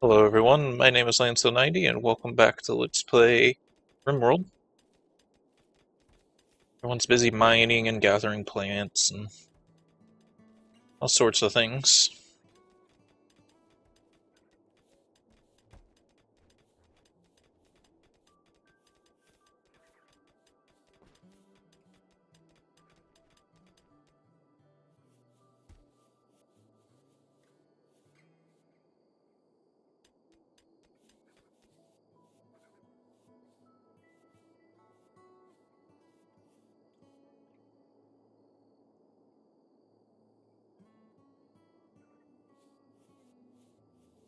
Hello everyone, my name is Lanceo90 and welcome back to Let's Play RimWorld. Everyone's busy mining and gathering plants and all sorts of things.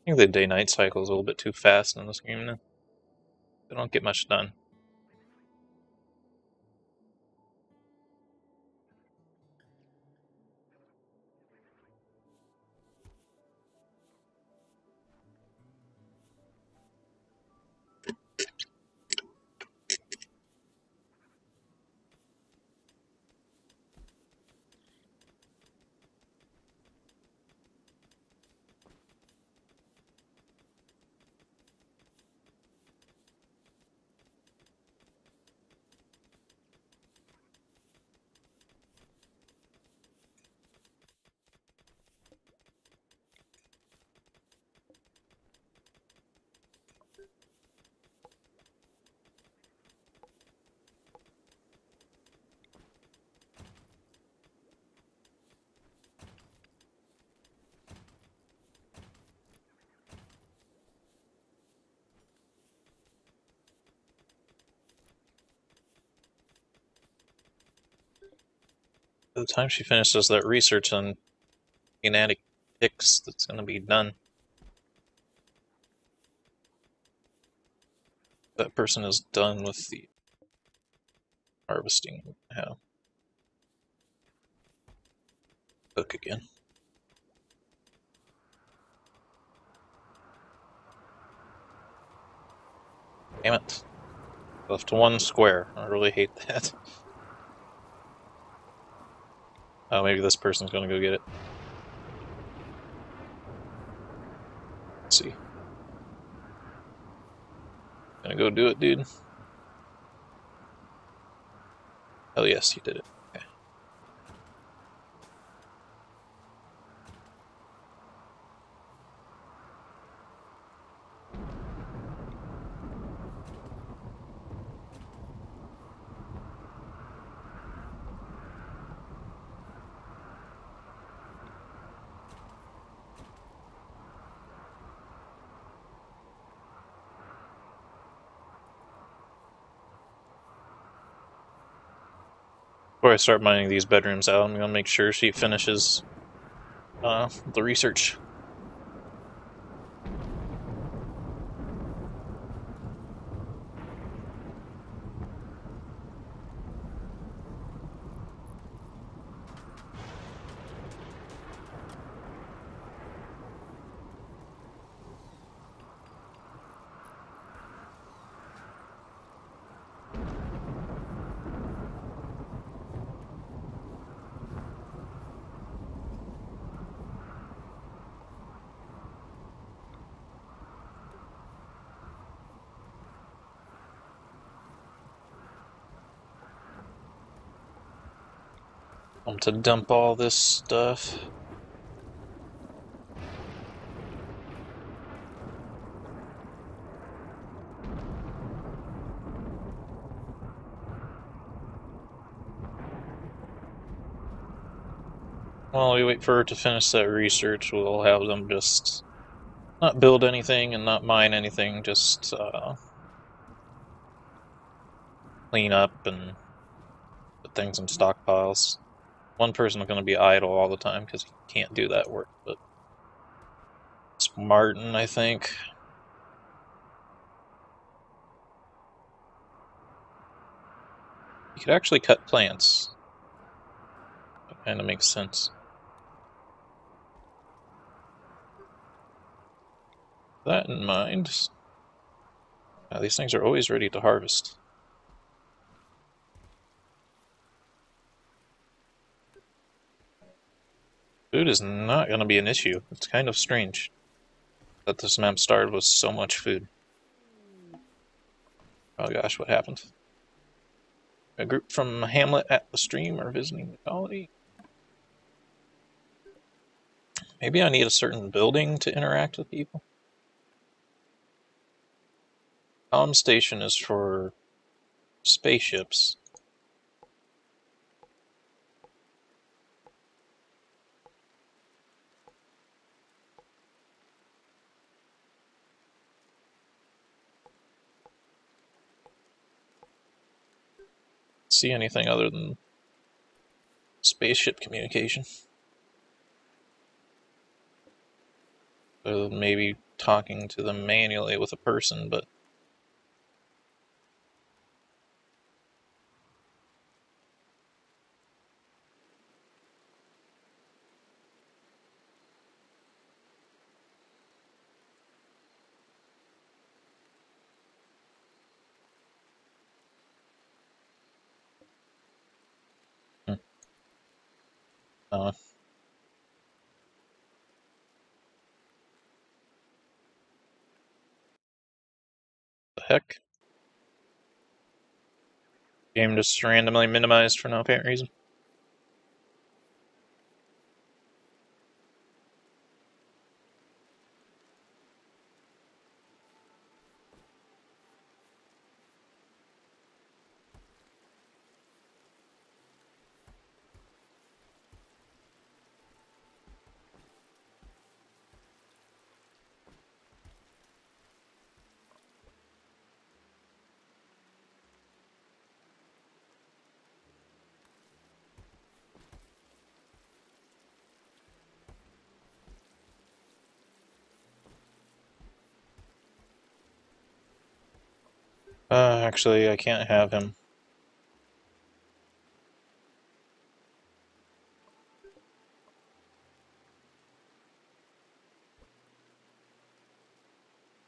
I think the day-night cycle is a little bit too fast in this game now. They don't get much done. By the time she finishes that research on genetic ticks, that's going to be done. That person is done with the harvesting now. Cook again. Damn it. Left one square. I really hate that. Oh, maybe this person's gonna go get it. Let's see. Gonna go do it, dude. Oh yes, he did it. Okay. Before I start mining these bedrooms out, I'm gonna make sure she finishes the research. To dump all this stuff. While we wait for her to finish that research, we'll have them just not build anything and not mine anything, just clean up and put things in stockpiles. One person is going to be idle all the time because he can't do that work, but it's Martin, I think. You could actually cut plants. That kind of makes sense. With that in mind, these things are always ready to harvest. Food is not going to be an issue. It's kind of strange. that this map started with so much food. Oh gosh, what happened? A group from Hamlet at the stream are visiting the colony. Maybe I need a certain building to interact with people. Comm station is for spaceships. See anything other than spaceship communication. So maybe talking to them manually with a person, but the heck? Game just randomly minimized for no apparent reason. Actually, I can't have him.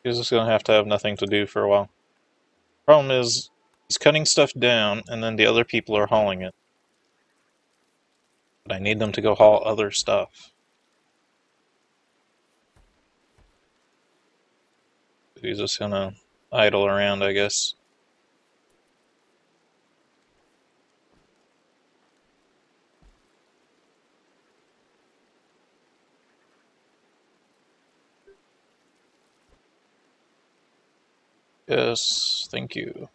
He's just gonna have to have nothing to do for a while. Problem is, he's cutting stuff down, and then the other people are hauling it. But I need them to go haul other stuff. He's just gonna idle around, I guess. Yes, thank you.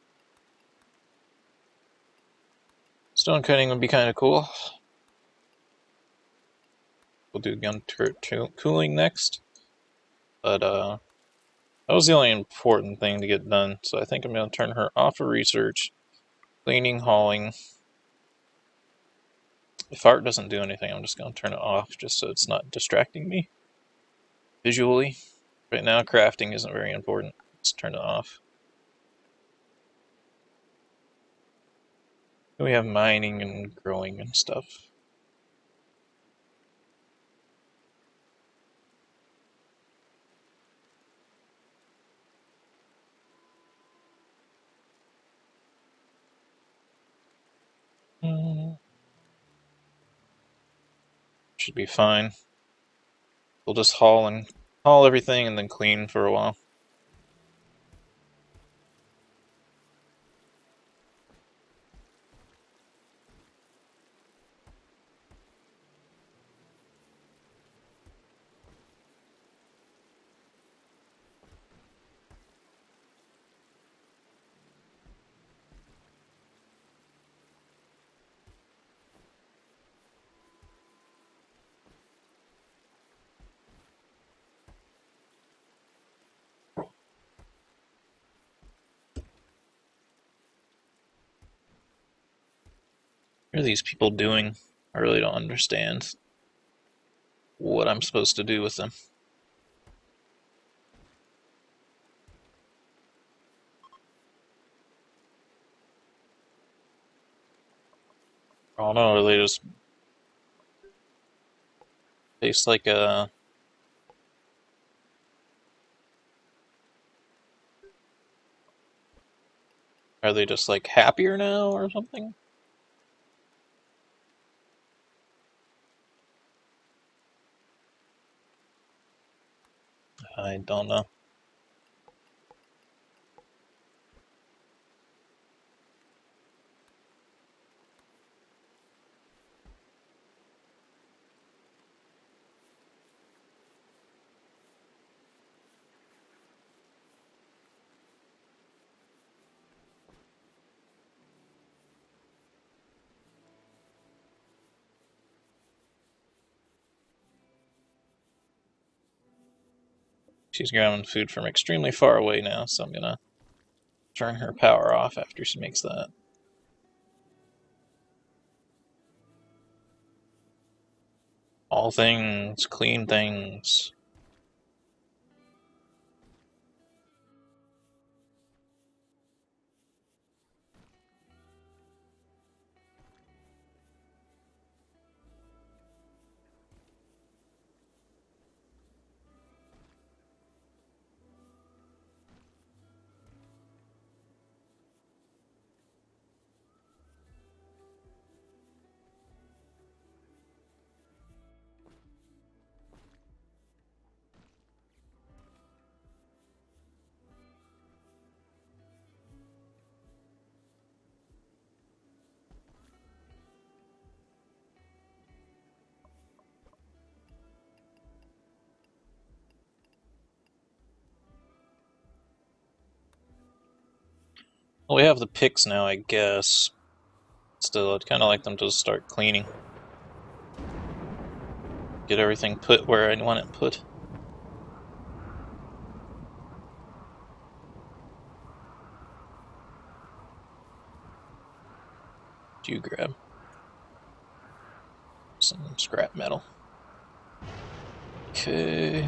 Stone cutting would be kind of cool. We'll do gun turret cooling next. But, that was the only important thing to get done, so I think I'm going to turn her off of research, cleaning, hauling. If art doesn't do anything, I'm just going to turn it off just so it's not distracting me visually. Right now, crafting isn't very important. Let's turn it off. We have mining and growing and stuff. Should be fine. We'll just haul everything and then clean for a while. What are these people doing? I really don't understand what I'm supposed to do with them. I don't know, they just taste like a are they just like happier now or something? I I don't know. She's grabbing food from extremely far away now, so I'm gonna turn her power off after she makes that. All things, clean things. Well, we have the picks now, I guess. Still, I'd kind of like them to start cleaning. Get everything put where I want it put. Do you grab some scrap metal? Okay.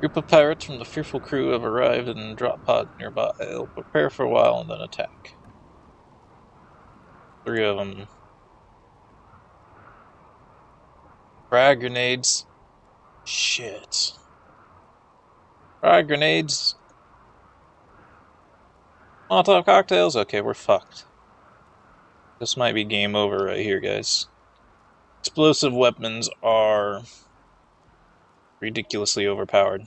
Group of pirates from the Fearful Crew have arrived in a drop pod nearby. They'll prepare for a while and then attack. Three of them. Frag grenades. Shit. Frag grenades. Molotov cocktails. Okay, we're fucked. This might be game over right here, guys. Explosive weapons are ridiculously overpowered.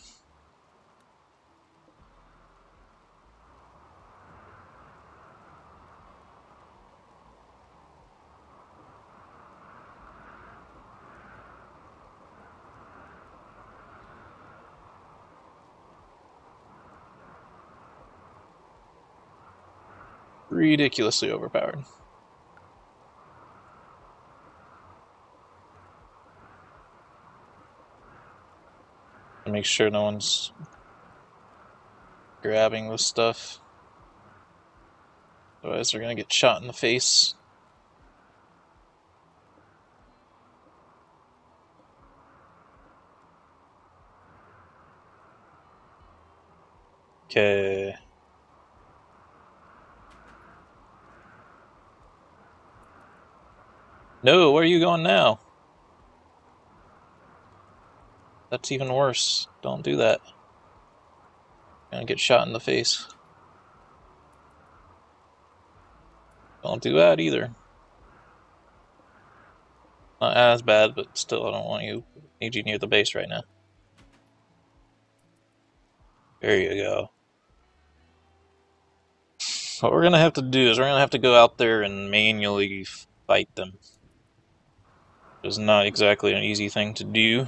Ridiculously overpowered. Make sure no one's grabbing this stuff. Otherwise, they're gonna get shot in the face. Okay. No, where are you going now? That's even worse. Don't do that. You're gonna get shot in the face. Don't do that either. Not as bad, but still, I don't want you. Need you near the base right now. There you go. What we're gonna have to do is we're gonna have to go out there and manually fight them. It's not exactly an easy thing to do.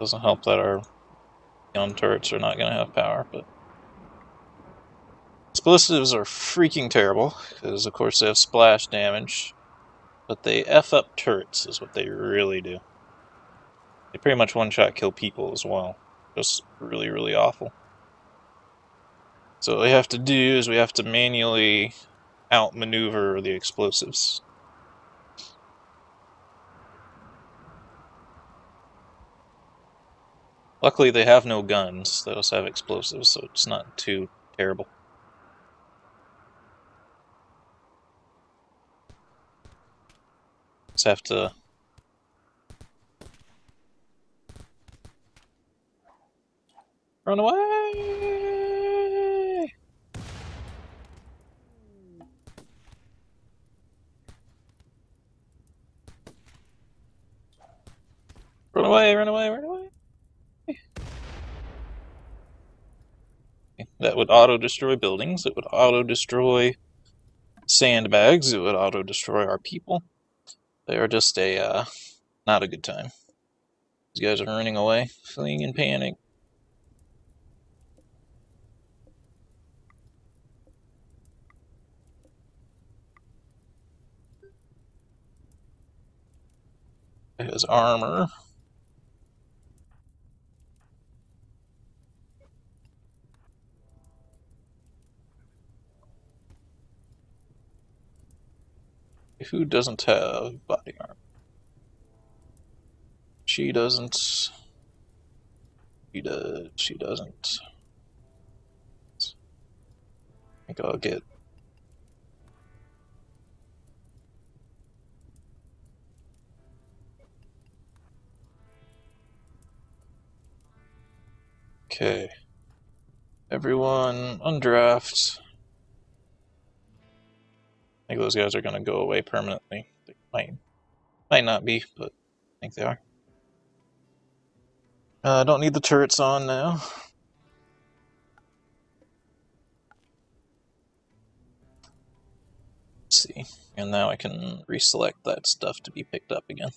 Doesn't help that our gun turrets are not going to have power, but explosives are freaking terrible because, of course, they have splash damage, but they F up turrets is what they really do. They pretty much one-shot kill people as well. Just really, really awful. So what we have to do is we have to manually outmaneuver the explosives. Luckily, they have no guns. They also have explosives, so it's not too terrible. let's have to... Run away! Run away, run away, run away! That would auto-destroy buildings, it would auto-destroy sandbags, it would auto-destroy our people. They are just a, not a good time. These guys are running away, fleeing in panic. It has armor. Who doesn't have body armor? She doesn't. She does. She doesn't. I think I'll get. Okay. Everyone on draft. I think those guys are going to go away permanently. They might not be, but I think they are. I don't need the turrets on now. Let's see. And now I can reselect that stuff to be picked up again.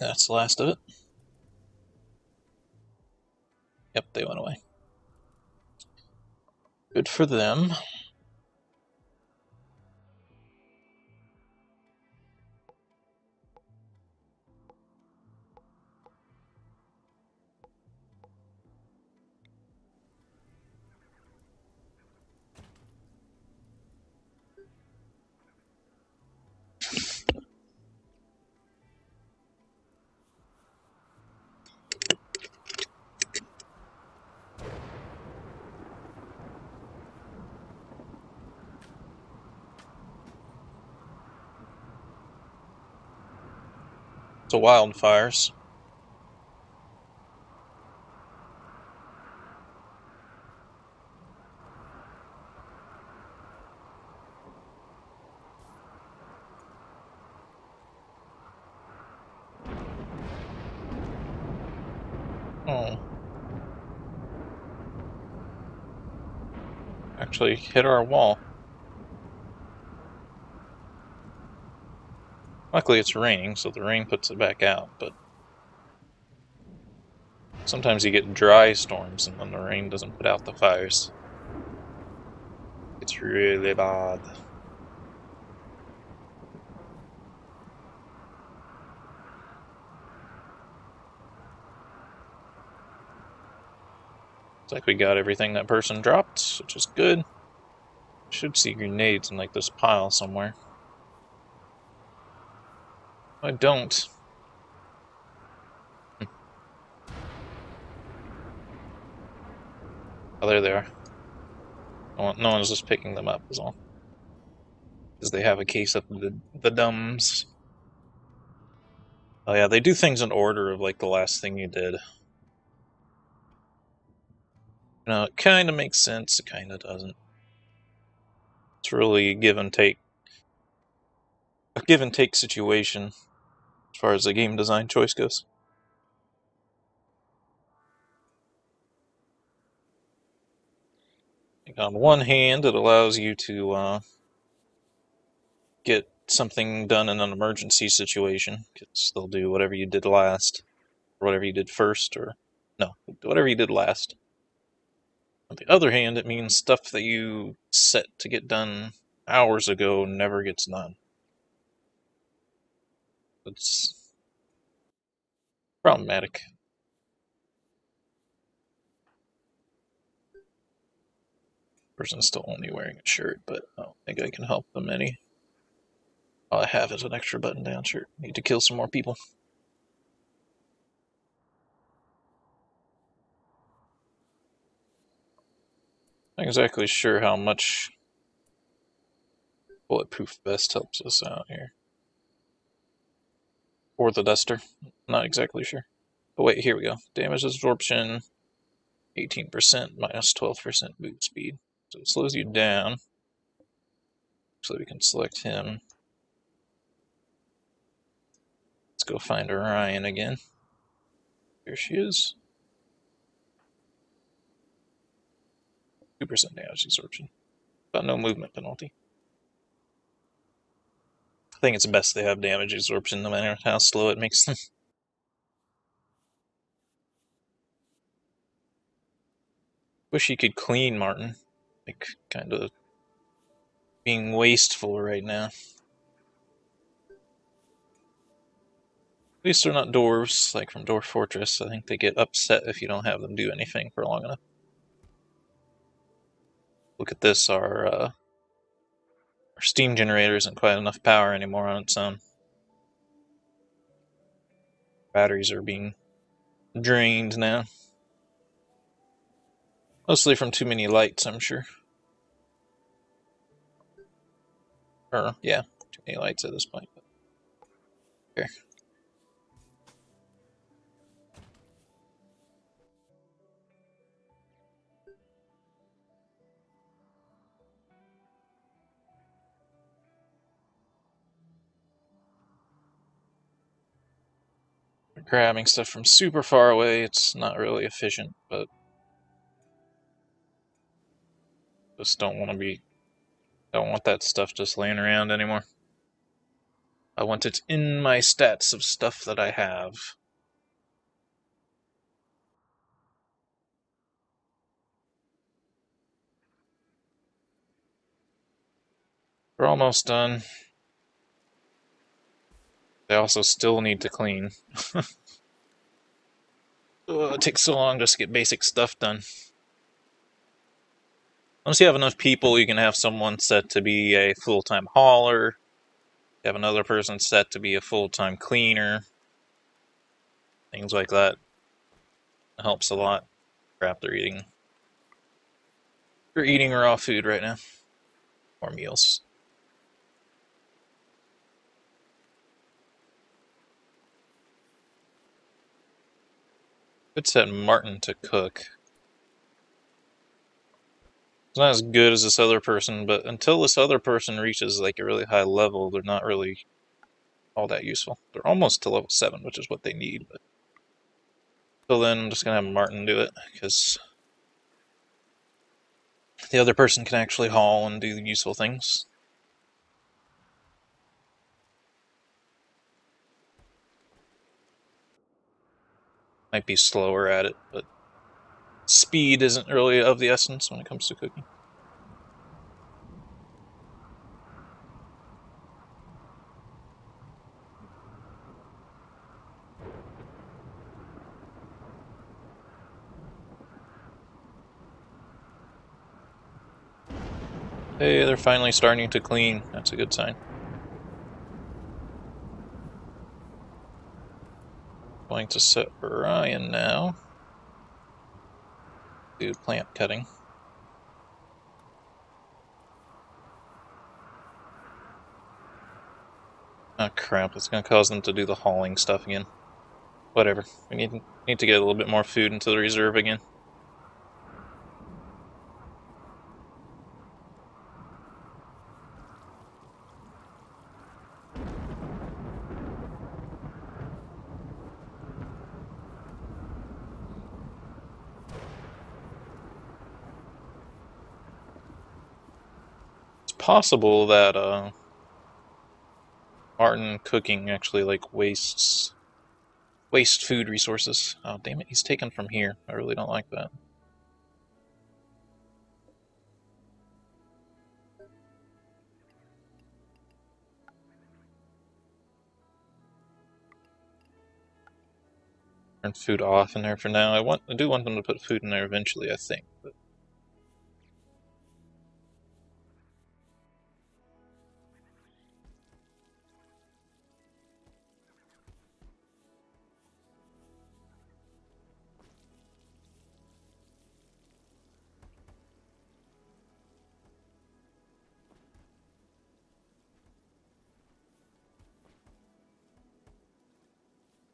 That's the last of it. Yep, they went away. Good for them. So wildfires. Actually hit our wall. Luckily it's raining, so the rain puts it back out, but sometimes you get dry storms and then the rain doesn't put out the fires. It's really bad. Looks like we got everything that person dropped, which is good. Should see grenades in like this pile somewhere. I don't. Oh, there they are. No one's just picking them up, is all. Because they have a case of the dumbs. Oh yeah, they do things in order of like the last thing you did. No, it kind of makes sense. It kind of doesn't. It's really give and take. A give and take situation. As far as the game design choice goes. Like on one hand, it allows you to get something done in an emergency situation, because they'll do whatever you did last, or whatever you did first, or no, whatever you did last. On the other hand, it means stuff that you set to get done hours ago never gets done. It's problematic. Person's still only wearing a shirt, but I don't think I can help them any. All I have is an extra button-down shirt. Need to kill some more people. Not exactly sure how much bulletproof vest helps us out here. Or the duster. Not exactly sure. But wait, here we go. Damage absorption, 18%, minus 12% boot speed. So it slows you down. So we can select him. Let's go find Orion again. Here she is. 2% damage absorption. But no movement penalty. I think it's best they have damage absorption no matter how slow it makes them. Wish you could clean Martin. Like, kind of being wasteful right now. At least they're not dwarves, like from Dwarf Fortress. I think they get upset if you don't have them do anything for long enough. Look at this, our steam generator isn't quite enough power anymore on its own. Batteries are being drained now. Mostly from too many lights, I'm sure. Or, yeah, too many lights at this point. Here. Grabbing stuff from super far away, it's not really efficient, but just don't want that stuff just laying around anymore. I want it in my stats of stuff that I have. We're almost done. They also still need to clean. Oh, it takes so long just to get basic stuff done. Once you have enough people, you can have someone set to be a full-time hauler. You have another person set to be a full-time cleaner. Things like that. It helps a lot. Crap, they're eating. They're eating raw food right now. Or meals. Could set Martin to cook. It's not as good as this other person, but until this other person reaches like a really high level, they're not really all that useful. They're almost to level 7, which is what they need. But until then, I'm just gonna have Martin do it because the other person can actually haul and do useful things. Might be slower at it, but speed isn't really of the essence when it comes to cooking. Hey, they're finally starting to clean. That's a good sign. Going to set Orion now. Do plant cutting. Oh crap, it's going to cause them to do the hauling stuff again. Whatever, we need to get a little bit more food into the reserve again. Possible that Martin cooking actually like waste food resources. Oh damn it, he's taken from here. I really don't like that. Turn food off in there for now. I do want them to put food in there eventually, I think. But...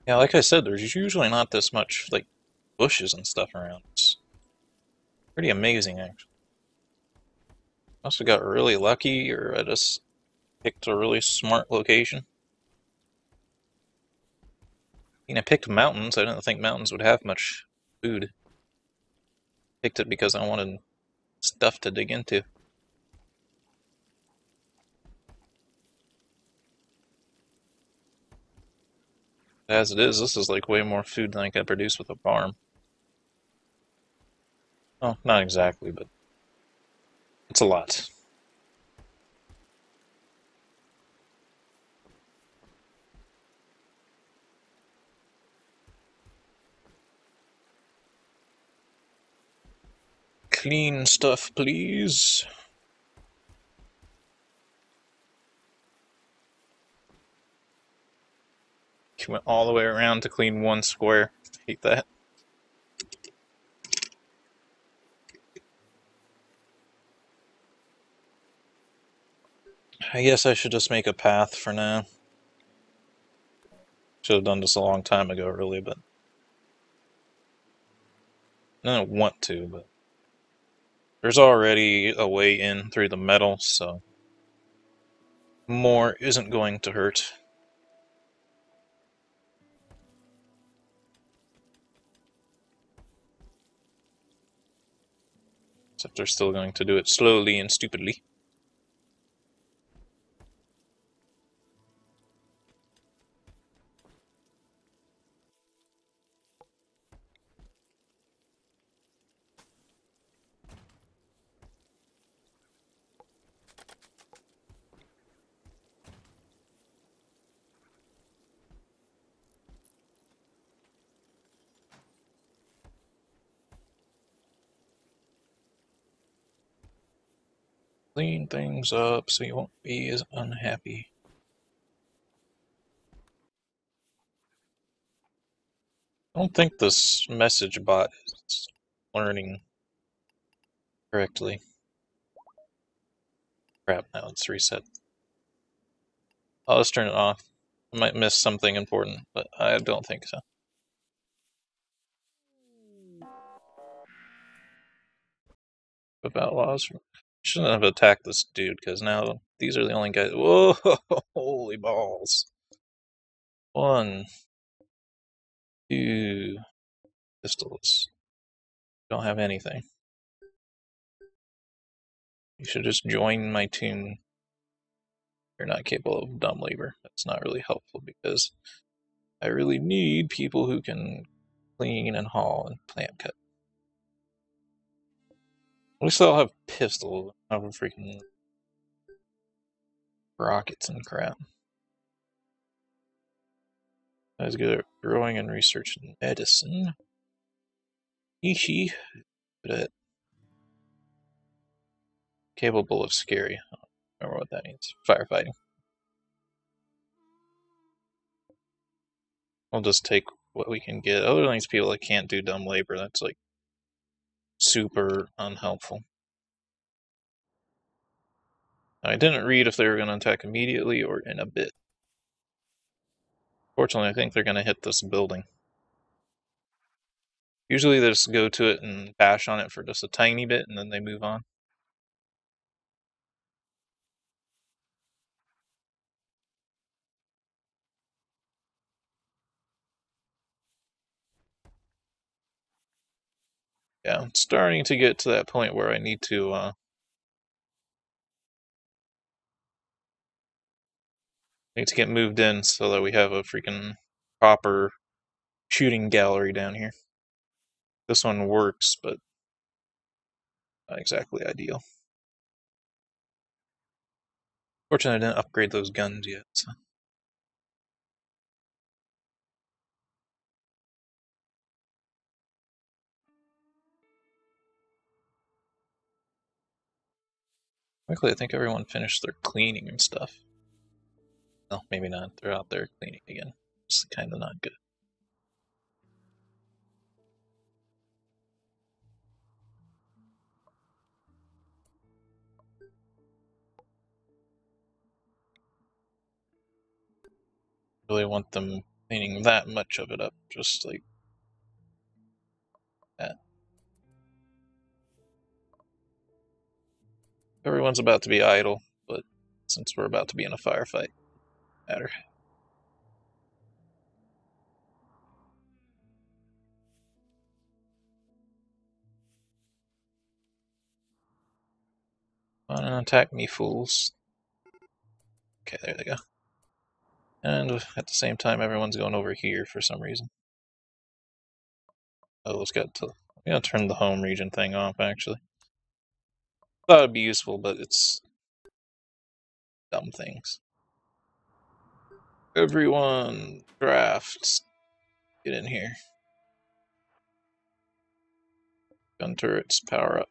yeah, like I said, there's usually not this much, like, bushes and stuff around. It's pretty amazing, actually. I also got really lucky, or I just picked a really smart location. I mean, I picked mountains. I didn't think mountains would have much food. Picked it because I wanted stuff to dig into. As it is, this is like way more food than I could produce with a farm. Well, not exactly, but it's a lot. Clean stuff, please. Went all the way around to clean one square. I hate that. I guess I should just make a path for now. Should have done this a long time ago, really, but... I don't want to, but... There's already a way in through the metal, so... More isn't going to hurt. Except they're still going to do it slowly and stupidly. Clean things up so you won't be as unhappy. I don't think this message bot is learning correctly. Crap, now it's reset. I'll just turn it off. I might miss something important, but I don't think so. About laws from... Shouldn't have attacked this dude, because now these are the only guys. Whoa, holy balls. 1, 2 pistols. Don't have anything. You should just join my team. You're not capable of dumb labor. That's not really helpful because I really need people who can clean and haul and plant cut. At least I'll have pistols. I have freaking rockets and crap. I was good at growing and researching Edison. Mitchie, but capable of scary. I don't remember what that means. Firefighting. We'll just take what we can get. Other than these people that can't do dumb labor, that's like super unhelpful. I didn't read if they were going to attack immediately or in a bit. Fortunately, I think they're going to hit this building. Usually they just go to it and bash on it for just a tiny bit and then they move on. Yeah, I'm starting to get to that point where I need to get moved in so that we have a freaking proper shooting gallery down here. This one works, but not exactly ideal. Fortunately, I didn't upgrade those guns yet, so. Luckily, I think everyone finished their cleaning and stuff. Well, maybe not. They're out there cleaning again. It's kind of not good. Really want them cleaning that much of it up, just like that. Everyone's about to be idle, but since we're about to be in a firefight, it doesn't matter. Come on and attack me, fools. Okay, there they go. And at the same time, everyone's going over here for some reason. Oh, let's get to... I'm gonna turn the home region thing off, actually. Thought it'd be useful, but it's... dumb things. Everyone, drafts. Get in here. Gun turrets, power up.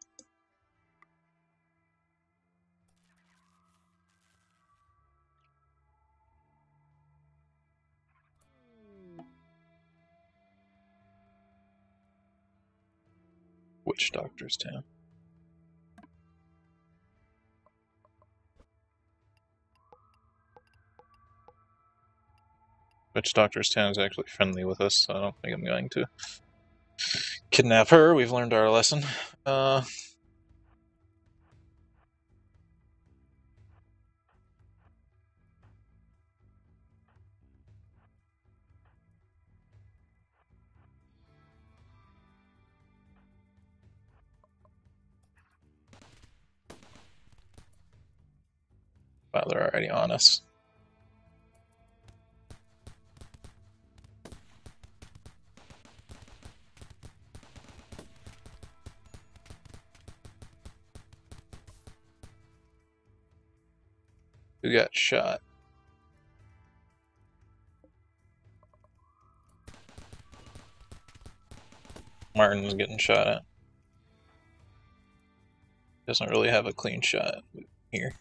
Witch Doctor's Town. Witch Doctor's Town is actually friendly with us, so I don't think I'm going to kidnap her. We've learned our lesson. Wow, they're already on us. Who got shot? Martin was getting shot at. Doesn't really have a clean shot here.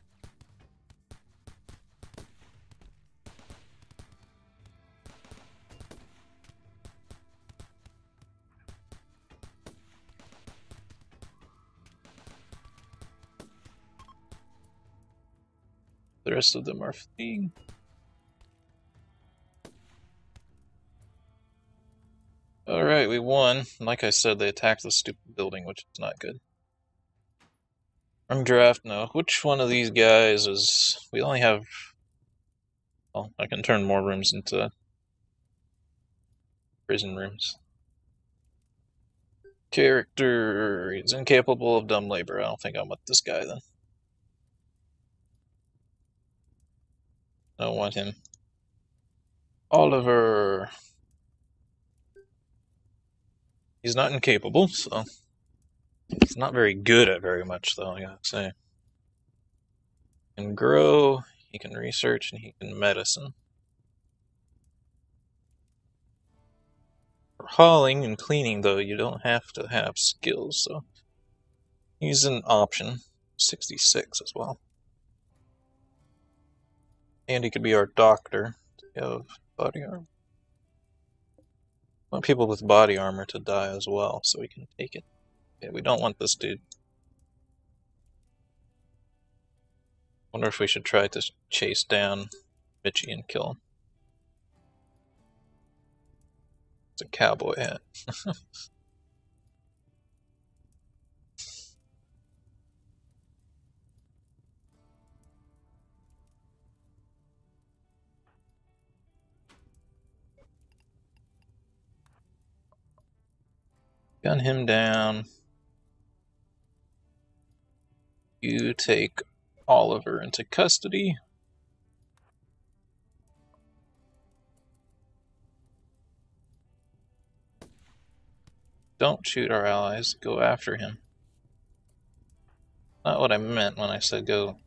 The rest of them are fleeing. Alright, we won. Like I said, they attacked the stupid building, which is not good. Armed draft, no. Which one of these guys is... we only have... well, I can turn more rooms into... prison rooms. Character... he's incapable of dumb labor. I don't think I'm with this guy, then. I don't want him. Oliver. He's not incapable, so... he's not very good at very much, though, I gotta say. He can grow, he can research, and he can medicine. For hauling and cleaning, though, you don't have to have skills, so... he's an option. 66 as well. And he could be our doctor. Do we have body armor? I want people with body armor to die as well, so we can take it. Yeah, we don't want this dude. Wonder if we should try to chase down Mitchie and kill him. It's a cowboy hat. Gun him down. You take Oliver into custody. Don't shoot our allies. Go after him. Not what I meant when I said go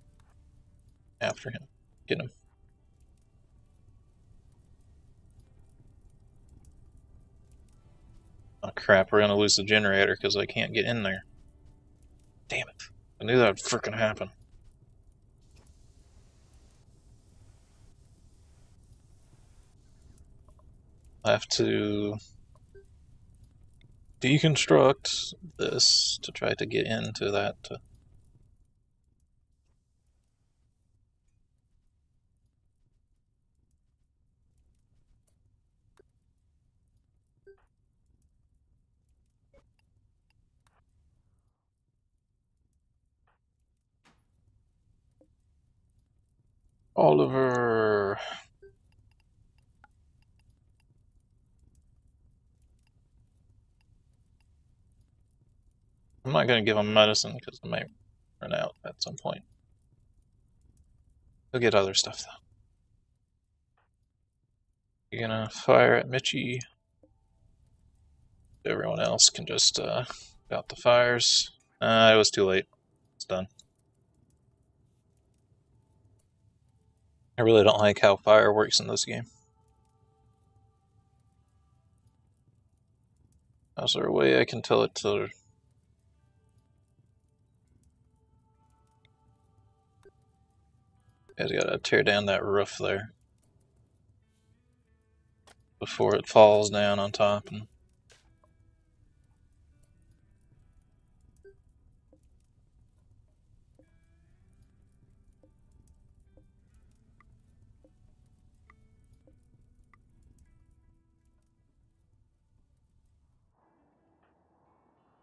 after him. Get him. Oh crap, we're gonna lose the generator because I can't get in there. Damn it. I knew that would frickin' happen. I have to deconstruct this to try to get into that. Oliver. I'm not going to give him medicine because it might run out at some point. He'll get other stuff though. You're going to fire at Mitchie. Everyone else can just out the fires. It was too late. It's done. I really don't like how fire works in this game. Is there a way I can tell it to... I gotta tear down that roof there before it falls down on top. And...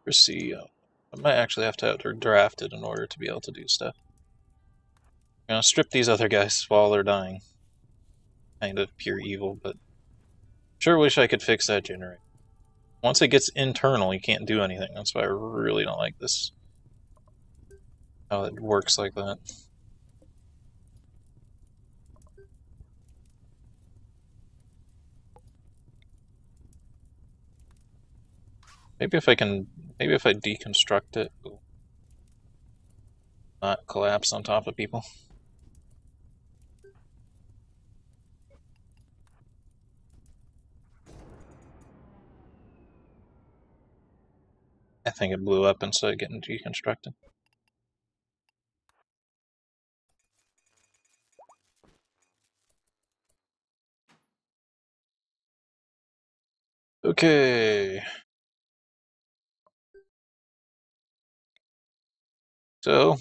see, I might actually have to have her drafted in order to be able to do stuff. I'm gonna strip these other guys while they're dying. Kind of pure evil, but sure wish I could fix that generator. Once it gets internal, you can't do anything. That's why I really don't like this. How it works like that. Maybe if I can... Maybe if I deconstruct it, it'll not collapse on top of people. I think it blew up instead of getting deconstructed. Okay. So,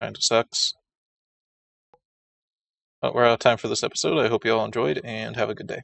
kind of sucks. But we're out of time for this episode. I hope you all enjoyed and have a good day.